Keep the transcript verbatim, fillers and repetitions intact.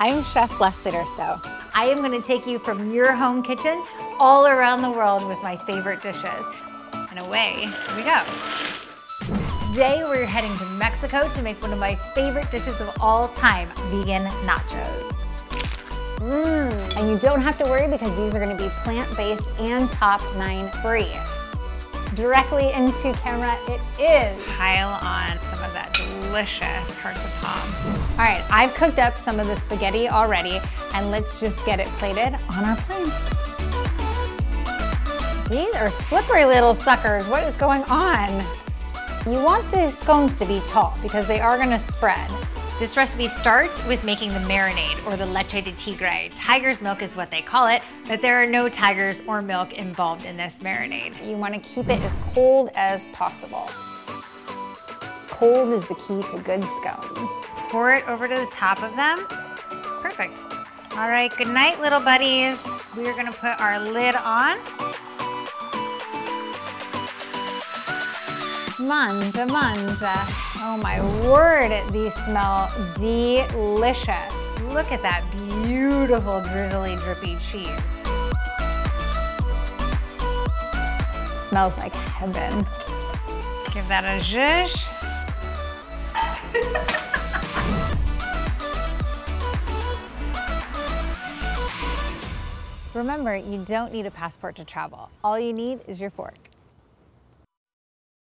I'm Chef Leslie Durso. I am going to take you from your home kitchen all around the world with my favorite dishes. And away we go. Today we're heading to Mexico to make one of my favorite dishes of all time, vegan nachos. Mmm, and you don't have to worry because these are going to be plant-based and top nine free. Directly into camera it is. Pile on some of that delicious hearts of palm. All right, I've cooked up some of the spaghetti already, and let's just get it plated on our plate. These are slippery little suckers. What is going on? You want these scones to be tall because they are gonna spread. This recipe starts with making the marinade, or the leche de tigre. Tiger's milk is what they call it, but there are no tigers or milk involved in this marinade. You want to keep it as cold as possible. Cold is the key to good scones. Pour it over to the top of them. Perfect. All right, good night, little buddies. We are going to put our lid on. Manja, manja. Oh my word, these smell delicious. Look at that beautiful, drizzly, drippy cheese. Smells like heaven. Give that a zhuzh. Remember, you don't need a passport to travel. All you need is your fork.